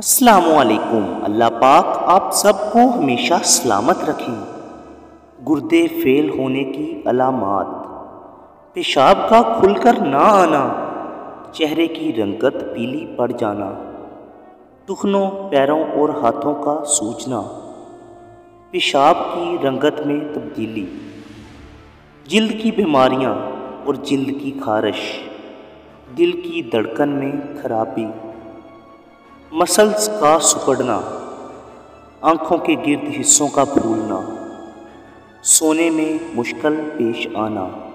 अस्सलामुअलैकुम। अल्लाह पाक आप सबको हमेशा सलामत रखें। गुर्दे फेल होने की अलामात: पेशाब का खुलकर ना आना, चेहरे की रंगत पीली पड़ जाना, टुखनों, पैरों और हाथों का सूजना, पेशाब की रंगत में तब्दीली, जिल्द की बीमारियां और जिल्द की खारिश, दिल की धड़कन में खराबी, मसल्स का सिकुड़ना, आँखों के गिर्द हिस्सों का फूलना, सोने में मुश्किल पेश आना।